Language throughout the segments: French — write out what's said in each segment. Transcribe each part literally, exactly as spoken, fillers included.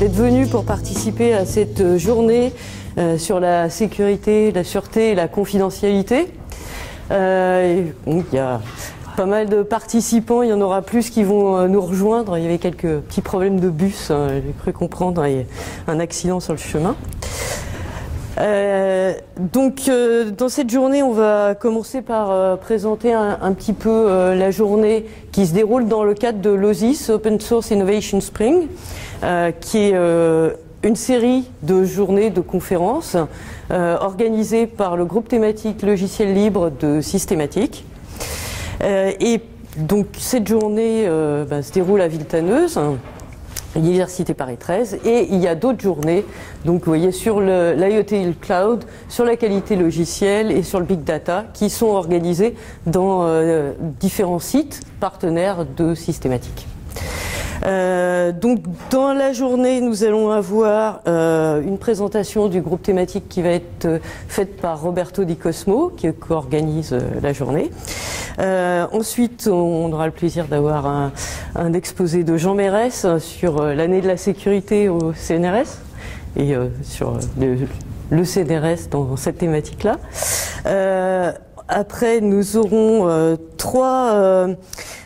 d'être venus pour participer à cette journée euh, sur la sécurité, la sûreté et la confidentialité. Euh, et, donc, il y a pas mal de participants, il y en aura plus qui vont nous rejoindre. Il y avait quelques petits problèmes de bus, hein, j'ai cru comprendre, et un accident sur le chemin. Euh, donc euh, dans cette journée, on va commencer par euh, présenter un, un petit peu euh, la journée qui se déroule dans le cadre de l'O S I S, Open Source Innovation Spring, euh, qui est euh, une série de journées de conférences euh, organisées par le groupe thématique logiciel libre de Systématique. Euh, et donc cette journée euh, bah, se déroule à Villetaneuse, l'Université Paris treize, et il y a d'autres journées, donc vous voyez, sur l'IoT et le cloud, sur la qualité logicielle et sur le big data, qui sont organisées dans euh, différents sites partenaires de Systématique. Euh, donc dans la journée, nous allons avoir euh, une présentation du groupe thématique qui va être euh, faite par Roberto Di Cosmo, qui co-organise euh, la journée. Euh, ensuite, on aura le plaisir d'avoir un, un exposé de Jean Mairesse sur euh, l'année de la sécurité au C N R S et euh, sur euh, le, le C N R S dans cette thématique-là. Euh, Après, nous aurons euh, trois, euh,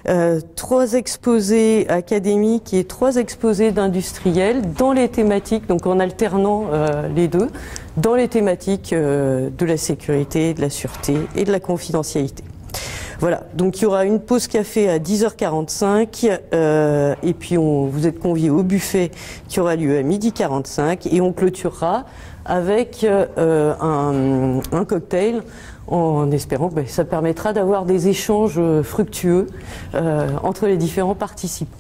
euh, trois exposés académiques et trois exposés d'industriels dans les thématiques, donc en alternant euh, les deux, dans les thématiques euh, de la sécurité, de la sûreté et de la confidentialité. Voilà, donc il y aura une pause café à dix heures quarante-cinq euh, et puis on, vous êtes conviés au buffet qui aura lieu à midi quarante-cinq et on clôturera avec euh, un, un cocktail en espérant que ben, ça permettra d'avoir des échanges fructueux euh, entre les différents participants.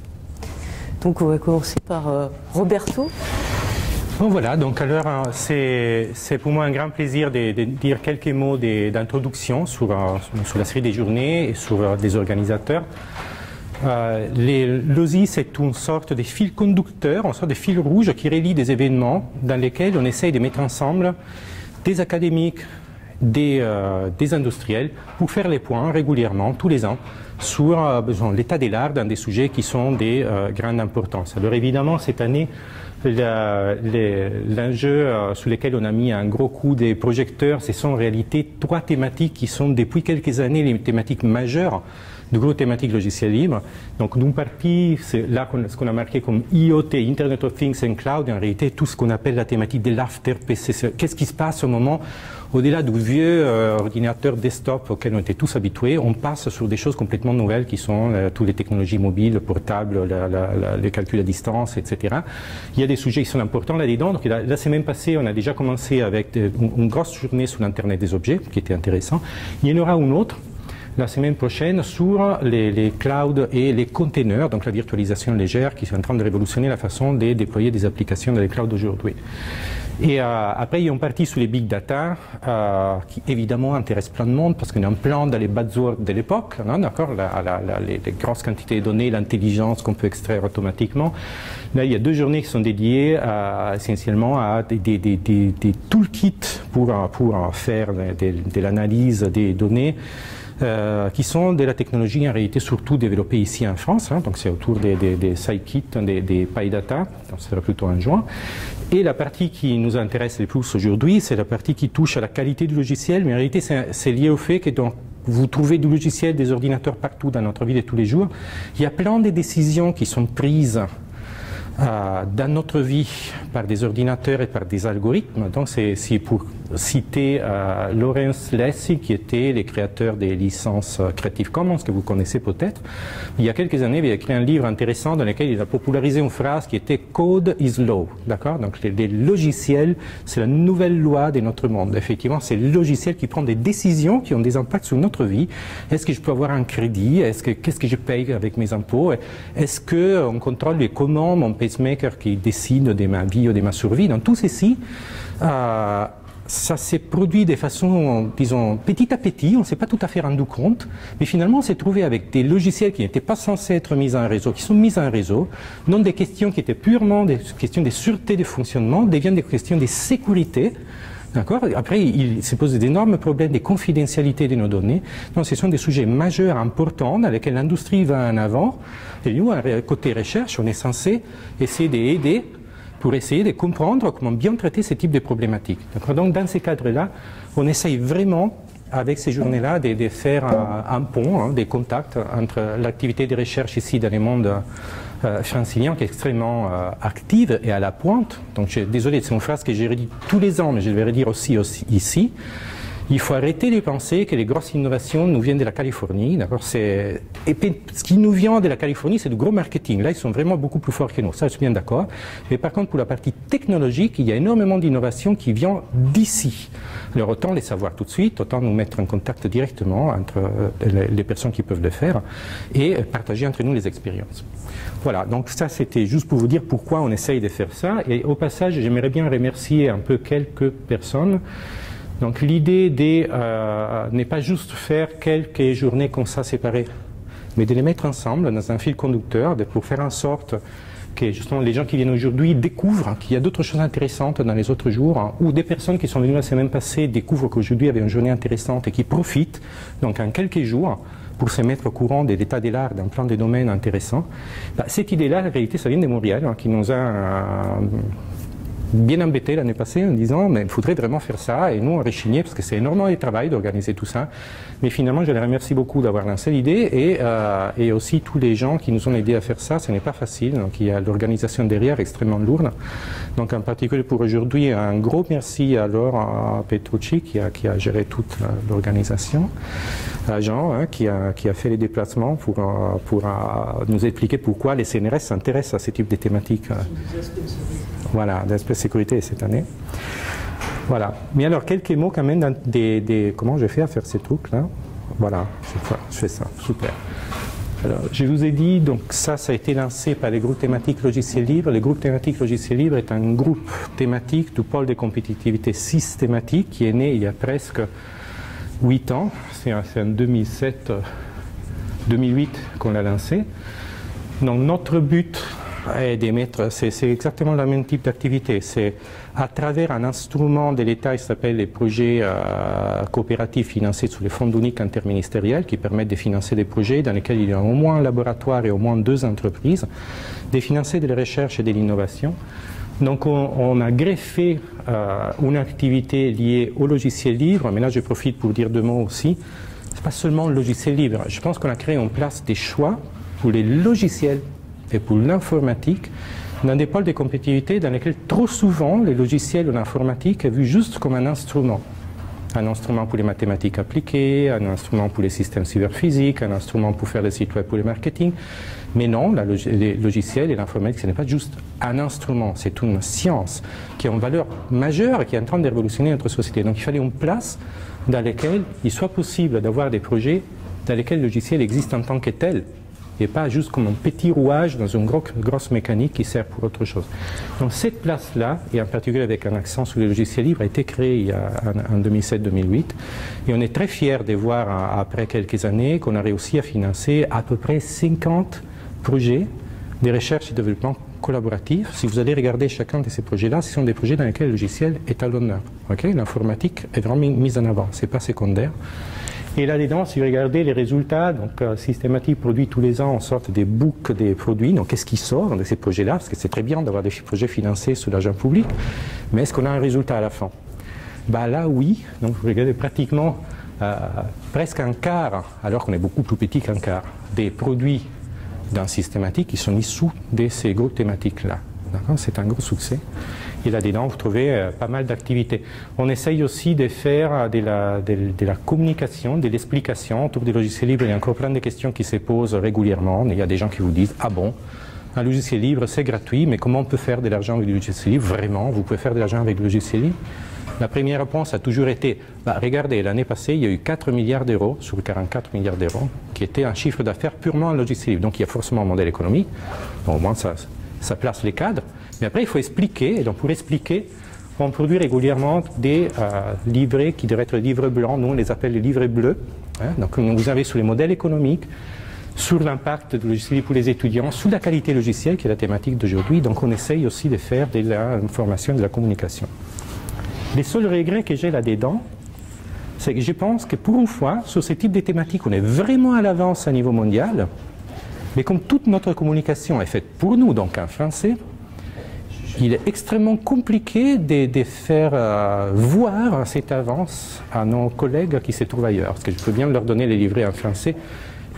Donc on va commencer par euh, Roberto. Bon voilà, donc alors c'est pour moi un grand plaisir de, de dire quelques mots d'introduction sur, sur la série des journées et sur les organisateurs. Euh, L'O S I S c'est une sorte de fil conducteur, une sorte de fil rouge qui relie des événements dans lesquels on essaye de mettre ensemble des académiques, des, euh, des industriels pour faire les points régulièrement, tous les ans, sur euh, l'état de l'art dans des sujets qui sont de euh, grande importance. Alors évidemment cette année, l'enjeu euh, sur lequel on a mis un gros coup des projecteurs, ce sont en réalité trois thématiques qui sont depuis quelques années les thématiques majeures du gros thématique logiciel libre. Donc d'une partie, c'est là ce qu'on a marqué comme I O T, Internet of Things and Cloud, en réalité tout ce qu'on appelle la thématique de l'after P C. Qu'est-ce qui se passe au moment, au-delà du vieux euh, ordinateur desktop auquel on était tous habitués, on passe sur des choses complètement nouvelles qui sont euh, toutes les technologies mobiles, portables, la, la, la, les calculs à distance, et cetera. Il y a des sujets qui sont importants là-dedans. Donc là, la semaine passée, on a déjà commencé avec de, une, une grosse journée sur l'Internet des objets, qui était intéressant. Il y en aura une autre la semaine prochaine sur les, les clouds et les containers, donc la virtualisation légère qui est en train de révolutionner la façon de déployer des applications dans les clouds aujourd'hui. Et euh, après, il y a une partie sur les big data euh, qui évidemment intéresse plein de monde parce qu'on a un plan dans les buzzwords de l'époque, d'accord, les, les grosses quantités de données, l'intelligence qu'on peut extraire automatiquement. Là, il y a deux journées qui sont dédiées à, essentiellement à des, des, des, des, des toolkits pour, pour faire de, de, de l'analyse des données. Euh, qui sont de la technologie en réalité surtout développée ici en France, hein, donc c'est autour des, des, des sidekits, des, des PyData, donc ce sera plutôt en juin. Et la partie qui nous intéresse le plus aujourd'hui, c'est la partie qui touche à la qualité du logiciel, mais en réalité c'est lié au fait que donc, vous trouvez du logiciel, des ordinateurs partout dans notre vie de tous les jours. Il y a plein de décisions qui sont prises Euh, dans notre vie par des ordinateurs et par des algorithmes. Donc c'est pour citer euh, Lawrence Lessig qui était le créateur des licences Creative Commons que vous connaissez peut-être. Il y a quelques années, il a écrit un livre intéressant dans lequel il a popularisé une phrase qui était « Code is law ». D'accord ? Donc les, les logiciels, c'est la nouvelle loi de notre monde. Effectivement, c'est le logiciel qui prend des décisions qui ont des impacts sur notre vie. Est-ce que je peux avoir un crédit ? Est-ce que qu'est-ce que je paye avec mes impôts ? Est-ce que on contrôle les comment mon pays pacemaker qui décide de ma vie ou de ma survie, dans tout ceci, euh, ça s'est produit de façon, disons, petit à petit, on ne s'est pas tout à fait rendu compte, mais finalement on s'est trouvé avec des logiciels qui n'étaient pas censés être mis en réseau, qui sont mis en réseau, dont des questions qui étaient purement des questions de sûreté de fonctionnement deviennent des questions de sécurité. D'accord ? Après, il se pose d'énormes problèmes de confidentialité de nos données. Donc, ce sont des sujets majeurs, importants, dans lesquels l'industrie va en avant. Et nous, côté recherche, on est censé essayer d'aider pour essayer de comprendre comment bien traiter ce type de problématiques. Donc, donc dans ces cadres-là, on essaye vraiment, avec ces journées-là, de, de faire un, un pont, hein, des contacts entre l'activité de recherche ici dans le monde euh, francilien, qui est extrêmement euh, active et à la pointe. Donc, je, désolé, c'est une phrase que j'ai redite tous les ans, mais je vais redire aussi, aussi ici. Il faut arrêter de penser que les grosses innovations nous viennent de la Californie. D'accord, c'est... Et ce qui nous vient de la Californie, c'est du gros marketing. Là, ils sont vraiment beaucoup plus forts que nous. Ça, je suis bien d'accord. Mais par contre, pour la partie technologique, il y a énormément d'innovations qui viennent d'ici. Alors, autant les savoir tout de suite, autant nous mettre en contact directement entre les personnes qui peuvent le faire et partager entre nous les expériences. Voilà, donc ça, c'était juste pour vous dire pourquoi on essaye de faire ça. Et au passage, j'aimerais bien remercier un peu quelques personnes. Donc l'idée des, euh, n'est pas juste faire quelques journées comme ça séparées, mais de les mettre ensemble dans un fil conducteur de, pour faire en sorte que justement les gens qui viennent aujourd'hui découvrent qu'il y a d'autres choses intéressantes dans les autres jours, hein, ou des personnes qui sont venues la semaine passée découvrent qu'aujourd'hui il y avait une journée intéressante et qui profitent donc en quelques jours pour se mettre au courant des états de l'art dans plein de domaines intéressants. Bah, cette idée-là, en réalité, ça vient de Montréal, hein, qui nous a... Euh, bien embêté l'année passée en disant mais il faudrait vraiment faire ça, et nous on réchignait parce que c'est énormément de travail d'organiser tout ça, mais finalement je les remercie beaucoup d'avoir lancé l'idée et, euh, et aussi tous les gens qui nous ont aidés à faire ça. Ce n'est pas facile, donc il y a l'organisation derrière extrêmement lourde, donc en particulier pour aujourd'hui un gros merci à Laure Petrucci qui a, qui a géré toute l'organisation, à Jean hein, qui, a, qui a fait les déplacements pour, pour uh, nous expliquer pourquoi les C N R S s'intéressent à ce type de thématiques. Voilà, d'aspect sécurité cette année. Voilà. Mais alors, quelques mots quand même des... des comment je fais à faire ces trucs-là? Voilà, je fais ça. Super. Alors, je vous ai dit, donc ça, ça a été lancé par les groupes thématiques logiciels libres. Le groupe thématique logiciels libres est un groupe thématique du pôle de compétitivité systématique qui est né il y a presque huit ans. C'est en deux mille sept deux mille huit qu'on l'a lancé. Donc, notre but... C'est exactement le même type d'activité. C'est à travers un instrument de l'État, il s'appelle les projets euh, coopératifs financés sous les fonds uniques interministériels, qui permettent de financer des projets dans lesquels il y a au moins un laboratoire et au moins deux entreprises, de financer de la recherche et de l'innovation. Donc on, on a greffé euh, une activité liée au logiciel libre, mais là je profite pour dire deux mots aussi. Ce n'est pas seulement le logiciel libre. Je pense qu'on a créé en place des choix pour les logiciels et pour l'informatique, dans des pôles de compétitivité dans lesquels trop souvent les logiciels ou l'informatique est vu juste comme un instrument. Un instrument pour les mathématiques appliquées, un instrument pour les systèmes cyberphysiques, un instrument pour faire des sites web pour le marketing. Mais non, la log les logiciels et l'informatique, ce n'est pas juste un instrument, c'est une science qui a une valeur majeure et qui est en train de révolutionner notre société. Donc il fallait une place dans laquelle il soit possible d'avoir des projets dans lesquels le logiciel existe en tant que tel, et pas juste comme un petit rouage dans une gros, grosse mécanique qui sert pour autre chose. Donc cette place-là, et en particulier avec un accent sur les logiciels libres, a été créée il y a, en deux mille sept deux mille huit, et on est très fiers de voir, après quelques années, qu'on a réussi à financer à peu près cinquante projets de recherche et développement collaboratif. Si vous allez regarder chacun de ces projets-là, ce sont des projets dans lesquels le logiciel est à l'honneur. Okay, l'informatique est vraiment mise en avant, ce n'est pas secondaire. Et là-dedans, si vous regardez les résultats, donc euh, Systématique produit tous les ans en sorte des books des produits. Donc, qu'est-ce qui sort de ces projets-là? Parce que c'est très bien d'avoir des projets financés sous l'argent public, mais est-ce qu'on a un résultat à la fin? Bah là, oui. Donc, vous regardez pratiquement euh, presque un quart, alors qu'on est beaucoup plus petit qu'un quart, des produits d'un Systématique qui sont issus de ces groupes thématiques-là. C'est un gros succès. Et là-dedans, vous trouvez euh, pas mal d'activités. On essaye aussi de faire de la, de, de la communication, de l'explication autour des logiciels libres. Il y a encore plein de questions qui se posent régulièrement. Il y a des gens qui vous disent « Ah bon, un logiciel libre, c'est gratuit, mais comment on peut faire de l'argent avec le logiciel libre? Vraiment, vous pouvez faire de l'argent avec le logiciel libre ?» La première réponse a toujours été bah, « Regardez, l'année passée, il y a eu quatre milliards d'euros sur quarante-quatre milliards d'euros, qui était un chiffre d'affaires purement en logiciel libre. » Donc, il y a forcément un modèle économique. Bon, au moins, ça, ça place les cadres. Mais après, il faut expliquer, et donc pour expliquer, on produit régulièrement des euh, livrets qui devraient être des livrets blancs, nous on les appelle les livrets bleus. Hein, donc vous avez sur les modèles économiques, sur l'impact du logiciel pour les étudiants, sur la qualité logicielle qui est la thématique d'aujourd'hui, donc on essaye aussi de faire de l'information, de la communication. Les seuls regrets que j'ai là-dedans, c'est que je pense que pour une fois, sur ce type de thématiques, on est vraiment à l'avance à niveau mondial, mais comme toute notre communication est faite pour nous, donc en français, il est extrêmement compliqué de, de faire euh, voir cette avance à nos collègues qui se trouvent ailleurs. Parce que je peux bien leur donner les livrets en français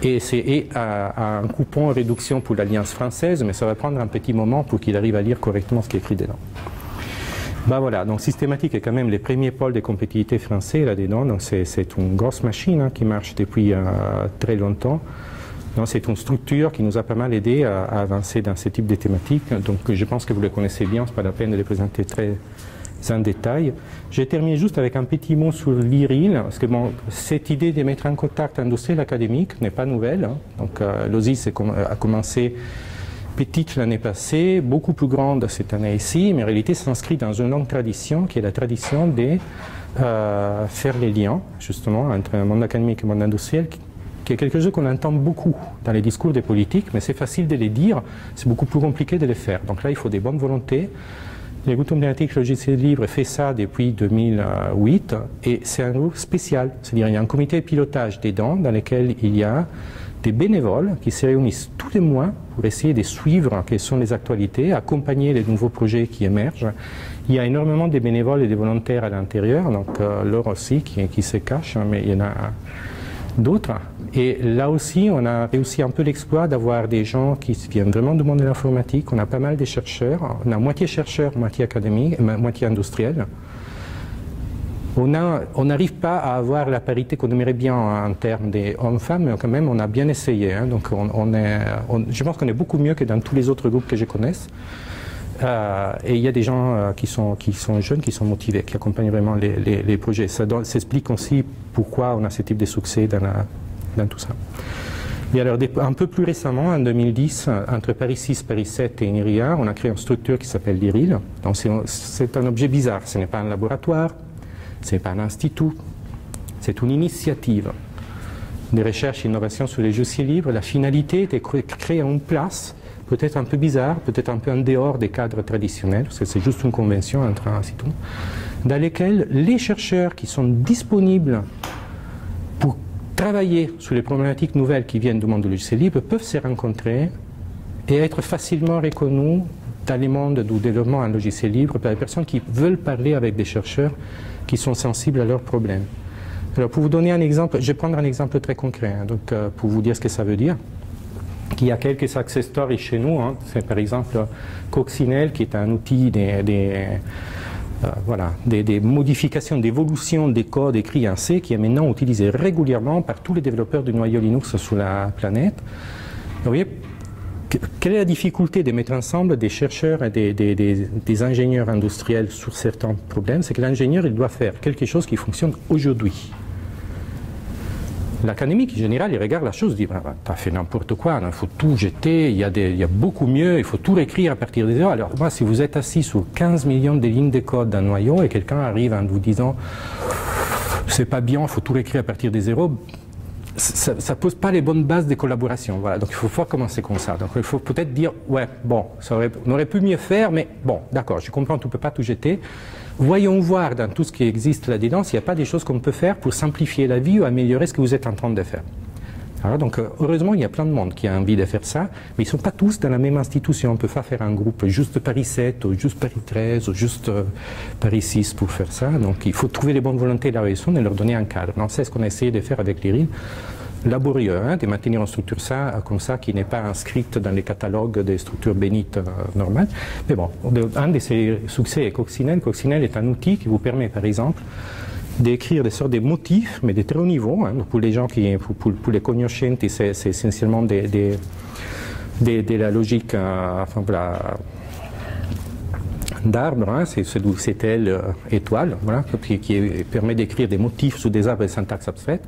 et essayer à, à un coupon réduction pour l'Alliance française, mais ça va prendre un petit moment pour qu'ils arrivent à lire correctement ce qui est écrit dedans. Ben voilà, donc Systématique est quand même le premier pôle de compétitivité français là-dedans, donc c'est une grosse machine hein, qui marche depuis euh, très longtemps. C'est une structure qui nous a pas mal aidé à, à avancer dans ce type de thématiques, donc je pense que vous les connaissez bien, c'est pas la peine de les présenter très en détail. Je termine juste avec un petit mot sur l'IRILL, parce que bon, cette idée de mettre en contact industriel académique n'est pas nouvelle, hein. Donc euh, l'O S I S a commencé petite l'année passée, beaucoup plus grande cette année ici, mais en réalité s'inscrit dans une longue tradition qui est la tradition de euh, faire les liens justement entre le monde académique et le monde industriel, qui, qui est quelque chose qu'on entend beaucoup dans les discours des politiques, mais c'est facile de les dire, c'est beaucoup plus compliqué de les faire. Donc là, il faut des bonnes volontés. Le groupe emblématique logiciel libre fait ça depuis deux mille huit, et c'est un groupe spécial, c'est-à-dire il y a un comité de pilotage dedans, dans lequel il y a des bénévoles qui se réunissent tous les mois pour essayer de suivre quelles sont les actualités, accompagner les nouveaux projets qui émergent. Il y a énormément de bénévoles et de volontaires à l'intérieur, donc euh, Laure aussi qui, qui se cache, hein, mais il y en a d'autres. Et là aussi, on a réussi un peu l'exploit d'avoir des gens qui viennent vraiment du monde de l'informatique. On a pas mal de chercheurs, on a moitié chercheurs, moitié académiques, moitié industriels. On n'arrive pas à avoir la parité qu'on aimerait bien en termes des hommes-femmes, mais quand même, on a bien essayé. Hein. Donc, on, on est, on, je pense qu'on est beaucoup mieux que dans tous les autres groupes que je connaisse. Euh, et il y a des gens euh, qui, sont, qui sont jeunes, qui sont motivés, qui accompagnent vraiment les, les, les projets. Ça s'explique aussi pourquoi on a ce type de succès dans, la, dans tout ça. Et alors, un peu plus récemment, en deux mille dix, entre Paris six, Paris sept et INRIA, on a créé une structure qui s'appelle l'IRILL. Donc, c'est un objet bizarre. Ce n'est pas un laboratoire. Ce n'est pas un institut, c'est une initiative de recherche et d'innovation sur les logiciels libres. La finalité était de créer une place, peut-être un peu bizarre, peut-être un peu en dehors des cadres traditionnels, parce que c'est juste une convention entre instituts, dans laquelle les chercheurs qui sont disponibles pour travailler sur les problématiques nouvelles qui viennent du monde du logiciel libre peuvent se rencontrer et être facilement reconnus dans le monde du développement en logiciel libre par des personnes qui veulent parler avec des chercheurs qui sont sensibles à leurs problèmes. Alors, pour vous donner un exemple, je vais prendre un exemple très concret, hein, donc, euh, pour vous dire ce que ça veut dire. Il y a quelques success stories chez nous, hein, c'est par exemple Coccinelle, qui est un outil des, des, euh, voilà, des, des modifications, d'évolution des codes écrits en C, qui est maintenant utilisé régulièrement par tous les développeurs du noyau Linux sur la planète. Vous voyez, quelle est la difficulté de mettre ensemble des chercheurs et des, des, des, des ingénieurs industriels sur certains problèmes? C'est que l'ingénieur, il doit faire quelque chose qui fonctionne aujourd'hui. L'académique, en général, il regarde la chose, il dit ah, « t'as fait n'importe quoi, il faut tout jeter, il y, a des, il y a beaucoup mieux, il faut tout réécrire à partir des heures. » Alors moi, si vous êtes assis sur quinze millions de lignes de code d'un noyau et quelqu'un arrive en vous disant « c'est pas bien, il faut tout réécrire à partir des zéros », ça ne pose pas les bonnes bases des collaborations. Voilà. Donc, il faut pas commencer comme ça. Donc, il faut peut-être dire, ouais, bon, ça aurait, on aurait pu mieux faire, mais bon, d'accord, je comprends, on ne peut pas tout jeter. Voyons voir dans tout ce qui existe là-dedans s'il n'y a pas des choses qu'on peut faire pour simplifier la vie ou améliorer ce que vous êtes en train de faire. Alors, donc, heureusement, il y a plein de monde qui a envie de faire ça, mais ils ne sont pas tous dans la même institution. On ne peut pas faire un groupe juste Paris sept, ou juste Paris treize, ou juste Paris six pour faire ça. Donc, il faut trouver les bonnes volontés là où ils sont et leur donner un cadre. C'est ce qu'on a essayé de faire avec l'IRILL. Laborieux, hein, de maintenir une structure ça, comme ça, qui n'est pas inscrite dans les catalogues des structures bénites euh, normales. Mais bon, un de ses succès est Coccinelle. Coccinelle est un outil qui vous permet, par exemple, d'écrire des sortes de motifs, mais de très haut niveau. Hein. Pour les gens qui, pour, pour, pour les cognoscenti, c'est essentiellement des, des, des, de la logique, euh, enfin voilà, d'arbres, hein. C'est cette telle euh, étoile, voilà, qui, qui permet d'écrire des motifs sous des arbres de syntaxe abstraite.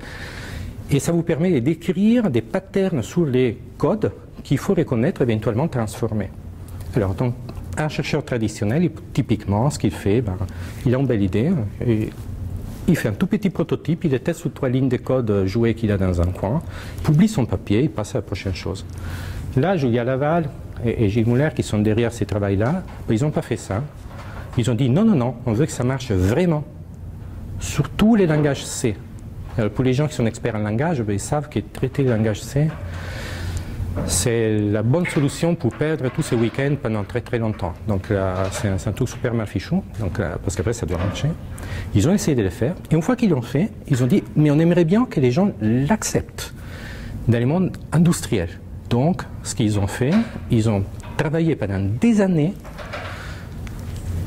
Et ça vous permet de décrire des patterns sur les codes qu'il faut reconnaître, éventuellement transformer. Alors, donc, un chercheur traditionnel, typiquement, ce qu'il fait, ben, il a une belle idée. Et il fait un tout petit prototype, il les teste sur trois lignes de code jouées qu'il a dans un coin, publie son papier, il passe à la prochaine chose. Là, Julia Lawall et, et Gilles Muller, qui sont derrière ces travails-là, ben, ils n'ont pas fait ça. Ils ont dit non, non, non, on veut que ça marche vraiment sur tous les langages C. Alors, pour les gens qui sont experts en langage, ben, ils savent que traiter le langage C, c'est la bonne solution pour perdre tous ces week-ends pendant très très longtemps. Donc c'est un, un truc super mal fichu, donc là, parce qu'après ça doit marcher. Ils ont essayé de le faire, et une fois qu'ils l'ont fait, ils ont dit mais on aimerait bien que les gens l'acceptent dans le monde industriel. Donc ce qu'ils ont fait, ils ont travaillé pendant des années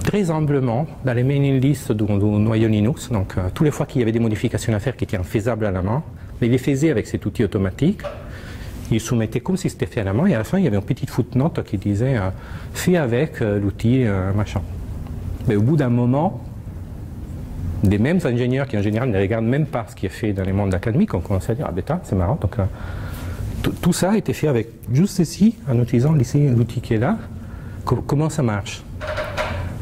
très humblement dans les mailing lists du, du noyau Linux. Donc euh, tous les fois qu'il y avait des modifications à faire qui étaient infaisables à la main, ils les faisaient avec cet outil automatique. Ils soumettaient comme si c'était fait à la main, et à la fin il y avait une petite footnote qui disait euh, fait avec euh, l'outil euh, machin. Mais au bout d'un moment, des mêmes ingénieurs qui en général ne regardent même pas ce qui est fait dans les mondes académiques ont commencé à dire ah bêta, c'est marrant. Donc euh, tout ça a été fait avec juste ici, en utilisant l'outil qui est là, co comment ça marche.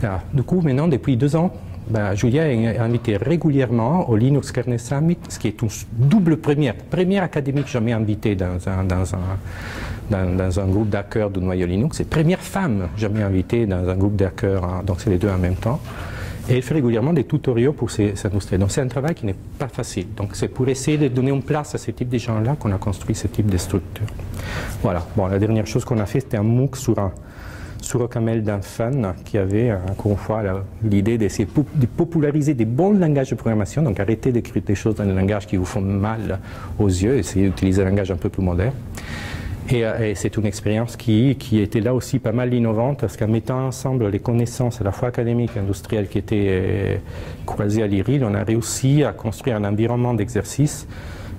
Là, du coup, maintenant, depuis deux ans, ben, Julia est invitée régulièrement au Linux Kernel Summit, ce qui est une double première, première académique jamais invitée dans un, dans un, dans, dans un groupe d'hackers du noyau Linux, et première femme jamais invitée dans un groupe d'hackers, hein, donc c'est les deux en même temps. Et elle fait régulièrement des tutoriels pour ces, ces industries. Donc c'est un travail qui n'est pas facile. Donc c'est pour essayer de donner une place à ce type de gens-là qu'on a construit ce type de structure. Voilà. Bon, la dernière chose qu'on a fait, c'était un MOOC sur un, sur un camel d'un fan qui avait, encore une fois, l'idée d'essayer de populariser des bons langages de programmation. Donc arrêtez d'écrire des choses dans des langages qui vous font mal aux yeux. Essayez d'utiliser un langage un peu plus moderne. Et, et c'est une expérience qui, qui était là aussi pas mal innovante, parce qu'en mettant ensemble les connaissances à la fois académiques et industrielles qui étaient croisées à l'IRILL, on a réussi à construire un environnement d'exercice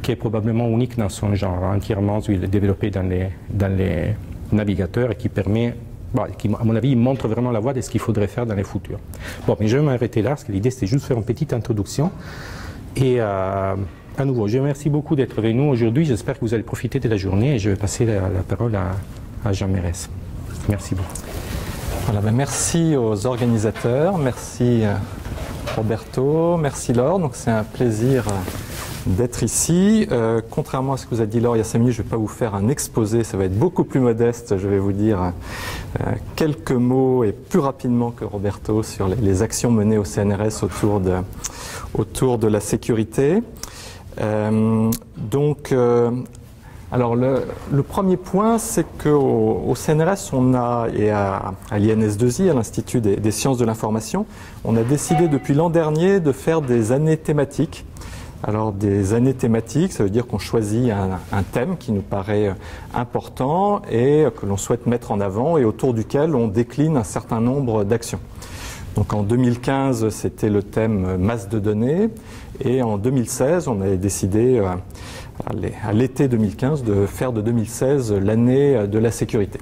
qui est probablement unique dans son genre, entièrement développé dans les, dans les navigateurs, et qui permet, bon, qui, à mon avis, montre vraiment la voie de ce qu'il faudrait faire dans les futurs. Bon, mais je vais m'arrêter là, parce que l'idée c'était juste faire une petite introduction. Et... Euh, à nouveau, je vous remercie beaucoup d'être venu aujourd'hui. J'espère que vous allez profiter de la journée, et je vais passer la, la parole à, à Jean Mairesse. Merci beaucoup. Voilà, ben merci aux organisateurs, merci Roberto, merci Laure. Donc c'est un plaisir d'être ici. Euh, contrairement à ce que vous a dit Laure il y a cinq minutes, je ne vais pas vous faire un exposé, ça va être beaucoup plus modeste. Je vais vous dire euh, quelques mots, et plus rapidement que Roberto, sur les, les actions menées au C N R S autour de, autour de la sécurité. Euh, donc, euh, alors le, le premier point, c'est qu'au au C N R S, on a, et à, à l'I N S deux I, à l'Institut des, des sciences de l'information, on a décidé depuis l'an dernier de faire des années thématiques. Alors des années thématiques, ça veut dire qu'on choisit un, un thème qui nous paraît important et que l'on souhaite mettre en avant, et autour duquel on décline un certain nombre d'actions. Donc en deux mille quinze, c'était le thème masse de données, et en deux mille seize, on avait décidé, à l'été deux mille quinze, de faire de deux mille seize l'année de la sécurité.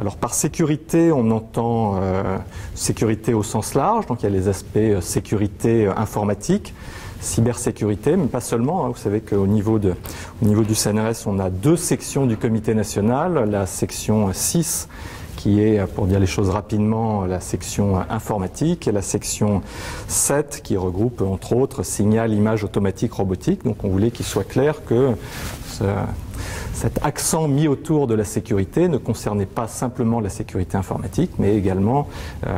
Alors par sécurité, on entend euh, sécurité au sens large, donc il y a les aspects sécurité informatique, cybersécurité, mais pas seulement. Vous savez qu'au niveau, niveau du C N R S, on a deux sections du comité national, la section six, qui est, pour dire les choses rapidement, la section informatique, et la section sept qui regroupe entre autres signal, image, automatique, robotique. Donc on voulait qu'il soit clair que ce, cet accent mis autour de la sécurité ne concernait pas simplement la sécurité informatique, mais également euh,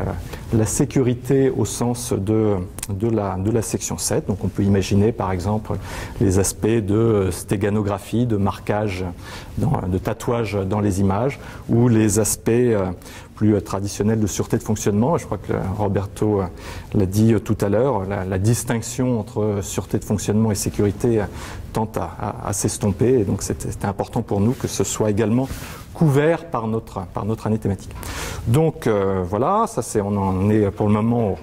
la sécurité au sens de, de, la, de la section sept. Donc on peut imaginer par exemple les aspects de stéganographie, de marquage, dans, de tatouage dans les images, ou les aspects plus traditionnel de sûreté de fonctionnement. Je crois que Roberto l'a dit tout à l'heure, la, la distinction entre sûreté de fonctionnement et sécurité tend à, à, à s'estomper, et donc c'était important pour nous que ce soit également couvert par notre, par notre année thématique. Donc euh, voilà, ça c'est, on en est pour le moment au,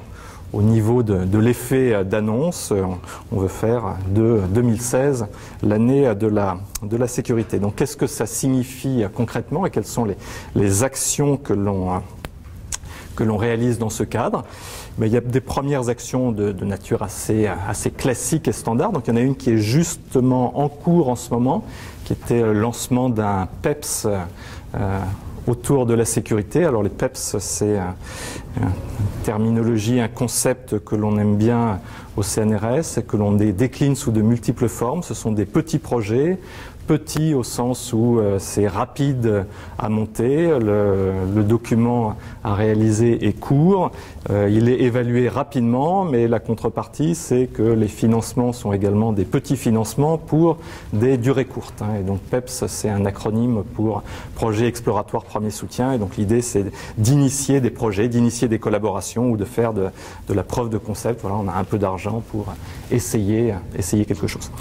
au niveau de, de l'effet d'annonce. On, on veut faire de deux mille seize l'année de la, de la sécurité. Donc qu'est-ce que ça signifie concrètement, et quelles sont les, les actions que l'on que l'on réalise dans ce cadre? Mais il y a des premières actions de, de nature assez, assez classique et standard. Donc il y en a une qui est justement en cours en ce moment, qui était le lancement d'un PEPS euh, autour de la sécurité. Alors les PEPS, c'est une terminologie, un concept que l'on aime bien au C N R S et que l'on décline sous de multiples formes. Ce sont des petits projets petit au sens où euh, c'est rapide à monter, le, le document à réaliser est court, euh, il est évalué rapidement, mais la contrepartie c'est que les financements sont également des petits financements pour des durées courtes. Hein, et donc PEPS, c'est un acronyme pour projet exploratoire premier soutien, et donc l'idée c'est d'initier des projets, d'initier des collaborations ou de faire de, de la preuve de concept. Voilà, on a un peu d'argent pour essayer, essayer quelque chose.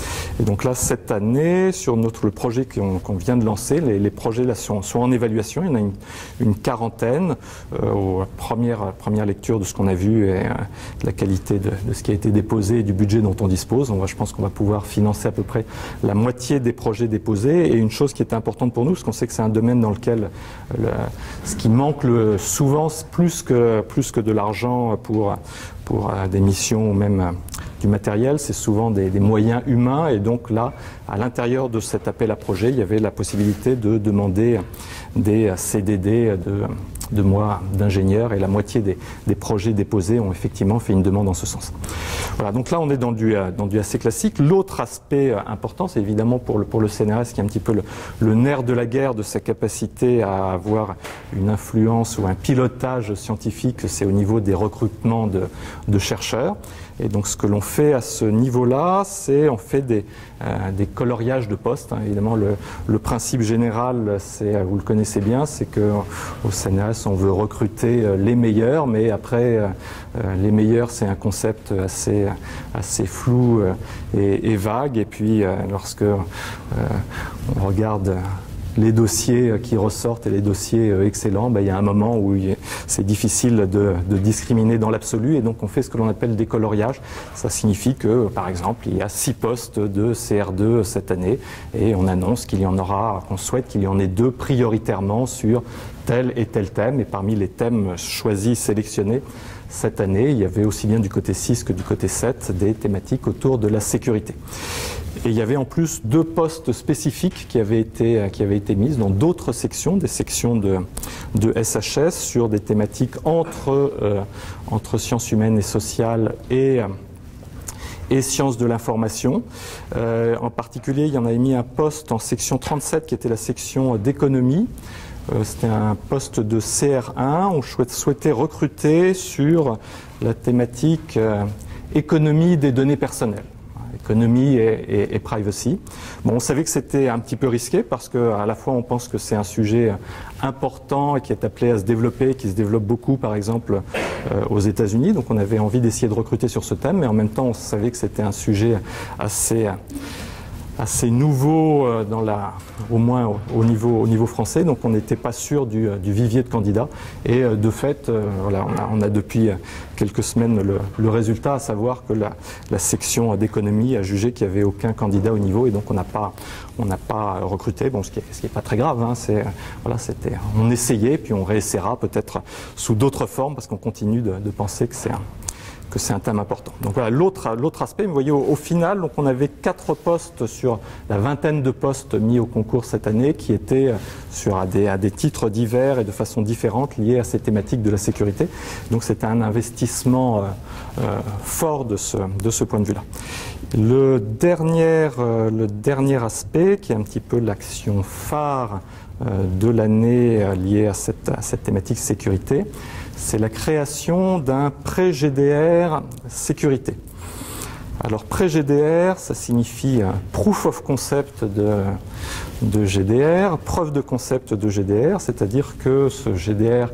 Et donc là, cette année, sur notre le projet qu'on qu'on vient de lancer, les, les projets là sont, sont en évaluation, il y en a une, une quarantaine, euh, aux premières, premières lectures de ce qu'on a vu et euh, de la qualité de, de ce qui a été déposé et du budget dont on dispose. On va, je pense qu'on va pouvoir financer à peu près la moitié des projets déposés, et une chose qui est importante pour nous, parce qu'on sait que c'est un domaine dans lequel le, ce qui manque le, souvent plus que, plus que de l'argent pour, pour des missions ou même du matériel, c'est souvent des, des moyens humains, et donc là, à l'intérieur de cet appel à projet, il y avait la possibilité de demander des C D D de, de mois d'ingénieurs, et la moitié des, des projets déposés ont effectivement fait une demande en ce sens. Voilà, donc là on est dans du, dans du assez classique. L'autre aspect important, c'est évidemment pour le, pour le C N R S, qui est un petit peu le, le nerf de la guerre de sa capacité à avoir une influence ou un pilotage scientifique, c'est au niveau des recrutements de, de chercheurs. Et donc ce que l'on fait à ce niveau-là, c'est on fait des, euh, des coloriages de postes. Hein. Évidemment, le, le principe général, c'est, vous le connaissez bien, c'est qu'au C N R S, on veut recruter les meilleurs, mais après, euh, les meilleurs, c'est un concept assez, assez flou et, et vague. Et puis, euh, lorsque euh, on regarde les dossiers qui ressortent et les dossiers excellents, ben, il y a un moment où c'est difficile de, de discriminer dans l'absolu, et donc on fait ce que l'on appelle des coloriages. Ça signifie que, par exemple, il y a six postes de C R deux cette année, et on annonce qu'il y en aura, qu'on souhaite qu'il y en ait deux prioritairement sur tel et tel thème, et parmi les thèmes choisis, sélectionnés, cette année, il y avait aussi bien du côté six que du côté sept des thématiques autour de la sécurité. Et il y avait en plus deux postes spécifiques qui avaient été, qui avaient été mises dans d'autres sections, des sections de, de S H S, sur des thématiques entre, euh, entre sciences humaines et sociales et... et sciences de l'information. Euh, en particulier, il y en avait mis un poste en section trente-sept qui était la section d'économie. Euh, c'était un poste de C R un. On souhaitait recruter sur la thématique euh, économie des données personnelles. Économie et, et, et privacy. Bon, on savait que c'était un petit peu risqué parce qu'à la fois on pense que c'est un sujet important et qui est appelé à se développer, qui se développe beaucoup par exemple euh, aux États-Unis. Donc on avait envie d'essayer de recruter sur ce thème, mais en même temps on savait que c'était un sujet assez... assez nouveau dans la, au moins au niveau, au niveau français, donc on n'était pas sûr du, du vivier de candidats, et de fait, voilà, on, a, on a depuis quelques semaines le, le résultat, à savoir que la, la section d'économie a jugé qu'il n'y avait aucun candidat au niveau, et donc on n'a pas, on n'a pas recruté, bon, ce qui n'est pas très grave, hein, c'est, voilà, c'était, on essayait, puis on réessayera peut-être sous d'autres formes, parce qu'on continue de, de penser que c'est un... que c'est un thème important. Donc voilà, l'autre l'autre aspect, vous voyez, au, au final, donc on avait quatre postes sur la vingtaine de postes mis au concours cette année, qui étaient sur à des, à des titres divers et de façon différente liés à ces thématiques de la sécurité. Donc c'était un investissement euh, euh, fort de ce, de ce point de vue-là. Le dernier, euh, le dernier aspect, qui est un petit peu l'action phare euh, de l'année euh, liée à cette, à cette thématique sécurité, c'est la création d'un pré-G D R sécurité. Alors pré-G D R, ça signifie proof of concept de, de G D R, preuve de concept de G D R, c'est-à-dire que ce G D R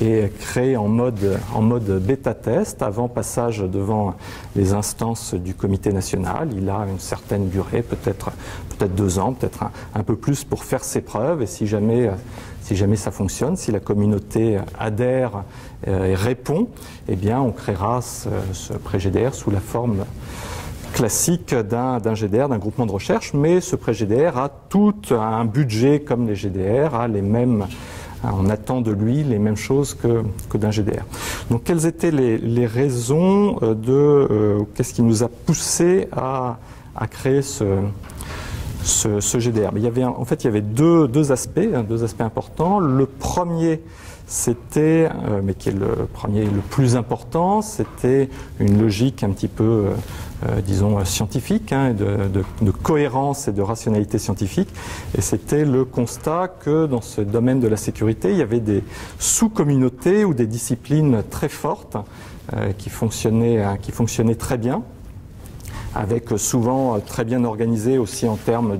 est créé en mode, en mode bêta-test avant passage devant les instances du comité national. Il a une certaine durée, peut-être peut-être deux ans, peut-être un, un peu plus pour faire ses preuves, et si jamais... Si jamais ça fonctionne, si la communauté adhère et répond, eh bien on créera ce, ce pré-G D R sous la forme classique d'un G D R, d'un groupement de recherche, mais ce pré-G D R a tout un budget comme les G D R, a les mêmes, on attend de lui les mêmes choses que, que d'un G D R. Donc quelles étaient les, les raisons de, euh, qu'est-ce qui nous a poussé à, à créer ce... Ce, ce G D R. Mais il y avait, en fait, il y avait deux, deux aspects, deux aspects importants. Le premier, c'était, euh, mais qui est le premier et le plus important, c'était une logique un petit peu, euh, disons, scientifique, hein, de, de, de cohérence et de rationalité scientifique. Et c'était le constat que dans ce domaine de la sécurité, il y avait des sous-communautés ou des disciplines très fortes euh, qui fonctionnaient, hein, qui fonctionnaient très bien, avec souvent très bien organisé aussi en termes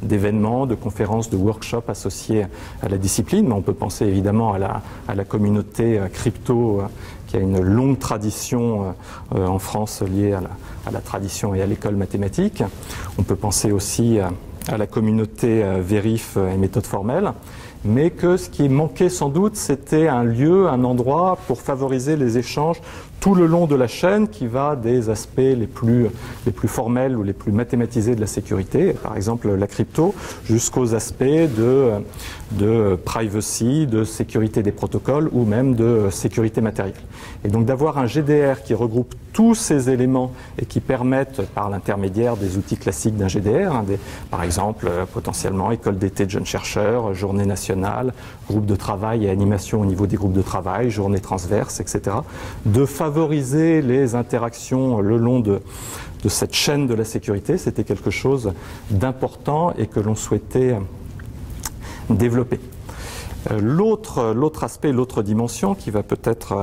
d'événements, de, de conférences, de workshops associés à la discipline. Mais on peut penser évidemment à la, à la communauté crypto qui a une longue tradition en France liée à la, à la tradition et à l'école mathématique. On peut penser aussi à, à la communauté vérif et méthodes formelles. Mais que ce qui manquait sans doute, c'était un lieu, un endroit pour favoriser les échanges tout le long de la chaîne qui va des aspects les plus, les plus formels ou les plus mathématisés de la sécurité, par exemple la crypto, jusqu'aux aspects de, de privacy, de sécurité des protocoles ou même de sécurité matérielle. Et donc d'avoir un G D R qui regroupe tous ces éléments et qui permettent, par l'intermédiaire des outils classiques d'un G D R, hein, des, par exemple potentiellement école d'été de jeunes chercheurs, journée nationale, groupe de travail et animation au niveau des groupes de travail, journée transverse, et cetera, de favoriser les interactions le long de, de cette chaîne de la sécurité, c'était quelque chose d'important et que l'on souhaitait développer. L'autre, l'autre aspect, l'autre dimension qui va peut-être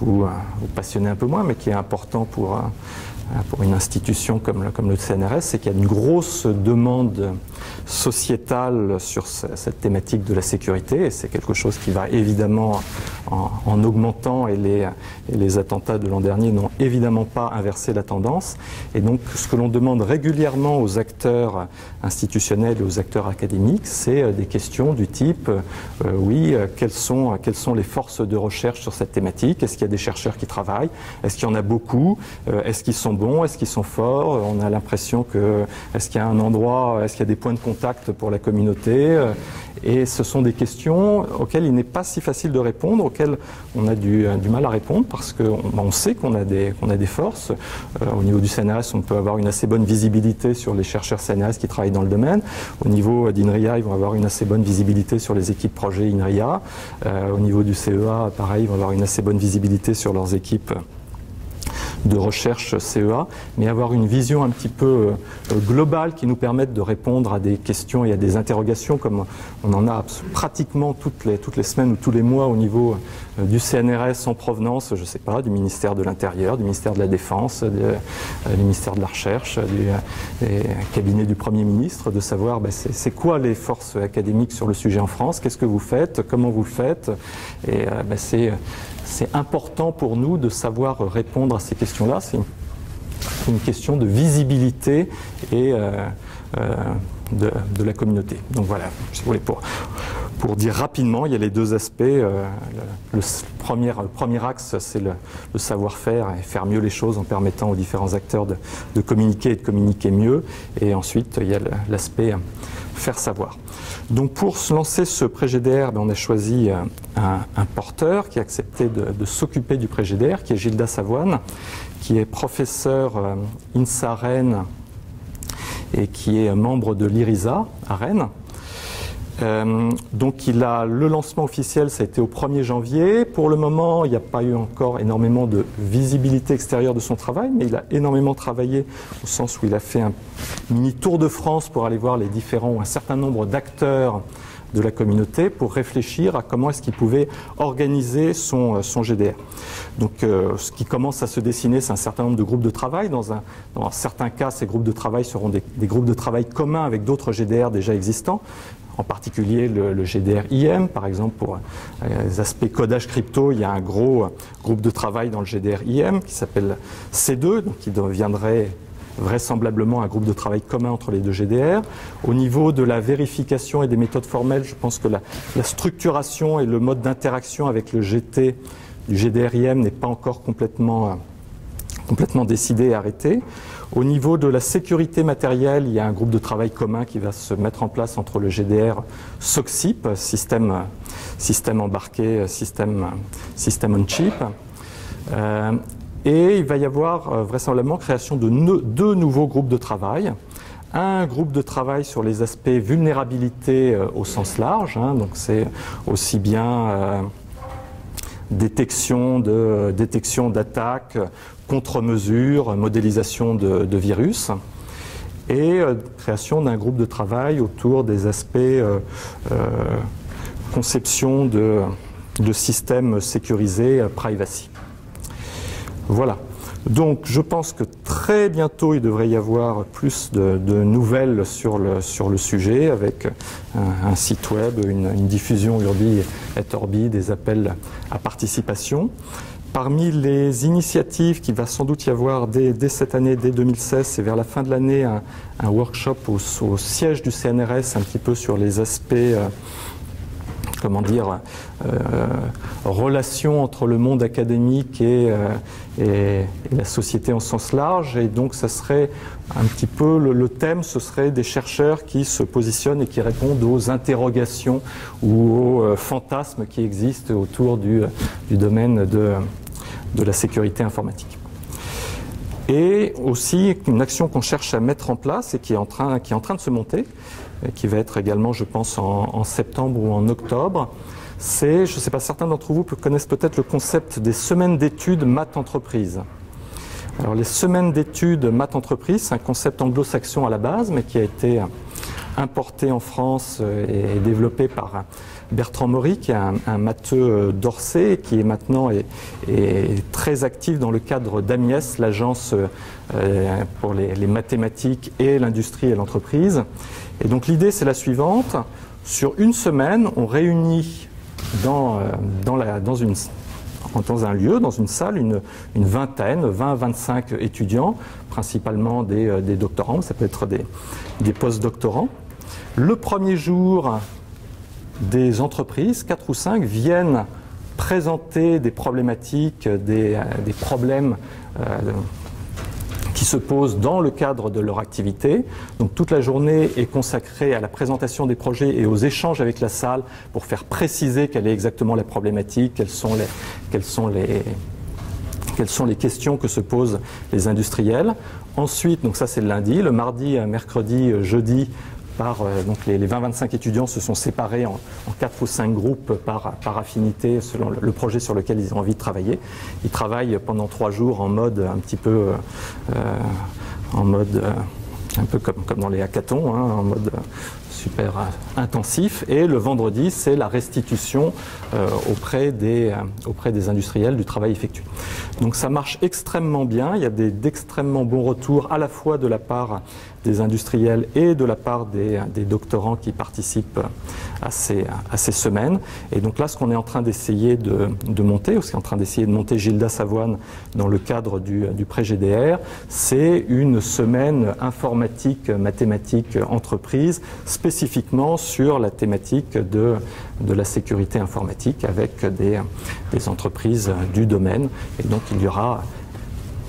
vous, vous passionner un peu moins, mais qui est important pour, pour une institution comme, comme le C N R S, c'est qu'il y a une grosse demande sociétale sur cette thématique de la sécurité, et c'est quelque chose qui va évidemment en, en augmentant, et les, et les attentats de l'an dernier n'ont évidemment pas inversé la tendance. Et donc ce que l'on demande régulièrement aux acteurs institutionnels et aux acteurs académiques, c'est des questions du type euh, oui, quelles sont, quelles sont les forces de recherche sur cette thématique, est-ce qu'il y a des chercheurs qui travaillent, est-ce qu'il y en a beaucoup, est-ce qu'ils sont bons, est-ce qu'ils sont forts, on a l'impression que, est-ce qu'il y a un endroit, est-ce qu'il y a des points de contact pour la communauté, et ce sont des questions auxquelles il n'est pas si facile de répondre, auxquelles on a du, du mal à répondre parce qu'on on sait qu'on a, qu'on a des forces. Euh, au niveau du C N R S, on peut avoir une assez bonne visibilité sur les chercheurs C N R S qui travaillent dans le domaine. Au niveau d'INRIA, ils vont avoir une assez bonne visibilité sur les équipes projet INRIA. Euh, au niveau du C E A, pareil, ils vont avoir une assez bonne visibilité sur leurs équipes de recherche C E A, mais avoir une vision un petit peu globale qui nous permette de répondre à des questions et à des interrogations comme on en a pratiquement toutes les, toutes les semaines ou tous les mois au niveau du C N R S en provenance, je ne sais pas, du ministère de l'Intérieur, du ministère de la Défense, de, euh, du ministère de la Recherche, du euh, cabinet du Premier ministre, de savoir ben, c'est quoi les forces académiques sur le sujet en France, qu'est-ce que vous faites, comment vous le faites, et euh, ben, c'est c'est important pour nous de savoir répondre à ces questions-là. C'est une, une question de visibilité et euh, euh, de, de la communauté. Donc voilà, si vous voulez, pour, pour dire rapidement, il y a les deux aspects. Euh, le, le, premier, le premier axe, c'est le, le savoir-faire et faire mieux les choses en permettant aux différents acteurs de, de communiquer et de communiquer mieux. Et ensuite, il y a l'aspect faire savoir. Donc pour se lancer ce pré-G D R, on a choisi un, un porteur qui a accepté de, de s'occuper du pré-G D R, qui est Gildas Avoine, qui est professeur INSA-REN et qui est membre de l'IRISA à Rennes. Euh, donc il a, le lancement officiel, ça a été au premier janvier. Pour le moment, il n'y a pas eu encore énormément de visibilité extérieure de son travail, mais il a énormément travaillé au sens où il a fait un mini tour de France pour aller voir les différents, un certain nombre d'acteurs de la communauté pour réfléchir à comment est-ce qu'il pouvait organiser son, son G D R. Donc euh, ce qui commence à se dessiner, c'est un certain nombre de groupes de travail. Dans, un, dans certains cas, ces groupes de travail seront des, des groupes de travail communs avec d'autres G D R déjà existants, en particulier le, le G D R I M, par exemple pour euh, les aspects codage crypto, il y a un gros euh, groupe de travail dans le G D R I M qui s'appelle C deux, donc qui deviendrait vraisemblablement un groupe de travail commun entre les deux G D R. Au niveau de la vérification et des méthodes formelles, je pense que la, la structuration et le mode d'interaction avec le G T du G D R I M n'est pas encore complètement, euh, complètement décidé et arrêté. Au niveau de la sécurité matérielle, il y a un groupe de travail commun qui va se mettre en place entre le G D R SOCSIP, système, système embarqué, système, système on chip. Euh, et il va y avoir vraisemblablement création de ne, deux nouveaux groupes de travail. Un groupe de travail sur les aspects vulnérabilité euh, au sens large, hein, donc c'est aussi bien... Euh, détection de, détection d'attaques, contre-mesures, modélisation de, de virus, et euh, création d'un groupe de travail autour des aspects euh, euh, conception de, de systèmes sécurisés, euh, privacy. Voilà. Donc je pense que très bientôt il devrait y avoir plus de, de nouvelles sur le, sur le sujet, avec un, un site web, une, une diffusion urbi et orbi des appels à participation. Parmi les initiatives qu'il va sans doute y avoir dès, dès cette année, dès deux mille seize, c'est vers la fin de l'année un, un workshop au, au siège du C N R S, un petit peu sur les aspects, euh, comment dire, euh, relations entre le monde académique et, euh, et, et la société en sens large. Et donc ça serait un petit peu, le, le thème, ce serait des chercheurs qui se positionnent et qui répondent aux interrogations ou aux euh, fantasmes qui existent autour du, du domaine de... de la sécurité informatique. Et aussi une action qu'on cherche à mettre en place et qui est en train, qui est en train de se monter, et qui va être également, je pense, en, en septembre ou en octobre, c'est, je ne sais pas, certains d'entre vous connaissent peut-être le concept des semaines d'études maths entreprise. Alors les semaines d'études maths entreprise, c'est un concept anglo-saxon à la base, mais qui a été importé en France et développé par Bertrand Maury, qui est un, un matheux d'Orsay, qui est maintenant est, est très actif dans le cadre d'AMIES, l'agence pour les, les mathématiques et l'industrie et l'entreprise. Et donc l'idée, c'est la suivante. Sur une semaine, on réunit dans, dans, la, dans, une, dans un lieu, dans une salle, une, une vingtaine, vingt à vingt-cinq étudiants, principalement des, des doctorants, ça peut être des, des post-doctorants. Le premier jour, des entreprises, quatre ou cinq, viennent présenter des problématiques, des, des problèmes euh, qui se posent dans le cadre de leur activité. Donc toute la journée est consacrée à la présentation des projets et aux échanges avec la salle pour faire préciser quelle est exactement la problématique, quelles sont les, quelles sont les, quelles sont les questions que se posent les industriels. Ensuite, donc ça c'est le lundi, le mardi, mercredi, jeudi, Par, donc les, les vingt à vingt-cinq étudiants se sont séparés en, en quatre ou cinq groupes par, par affinité selon le, le projet sur lequel ils ont envie de travailler. Ils travaillent pendant trois jours en mode un petit peu, euh, en mode euh, un peu comme, comme dans les hackathons, hein, en mode super intensif. Et le vendredi, c'est la restitution euh, auprès des, euh, auprès des industriels du travail effectué. Donc ça marche extrêmement bien, il y a d'extrêmement bons retours à la fois de la part des industriels et de la part des, des doctorants qui participent à ces, à ces semaines. Et donc là, ce qu'on est en train d'essayer de, de monter, ou ce qu'est en train d'essayer de monter Gildas Avoine dans le cadre du, du pré-G D R, c'est une semaine informatique, mathématique, entreprise, spécifiquement sur la thématique de, de la sécurité informatique avec des, des entreprises du domaine. Et donc il y aura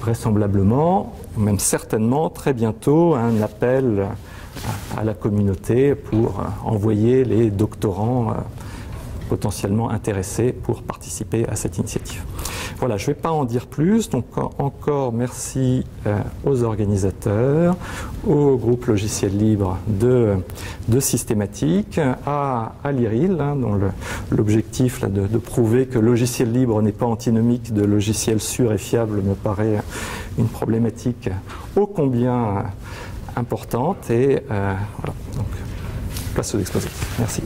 vraisemblablement, même certainement, très bientôt, un appel à la communauté pour envoyer les doctorants potentiellement intéressés pour participer à cette initiative. Voilà, je ne vais pas en dire plus, donc encore merci aux organisateurs, au groupe logiciel libre de, de Systématique, à, à l'IRILL, hein, dont l'objectif de, de prouver que logiciel libre n'est pas antinomique de logiciel sûr et fiable me paraît une problématique ô combien importante, et euh, voilà, donc place aux exposés. Merci.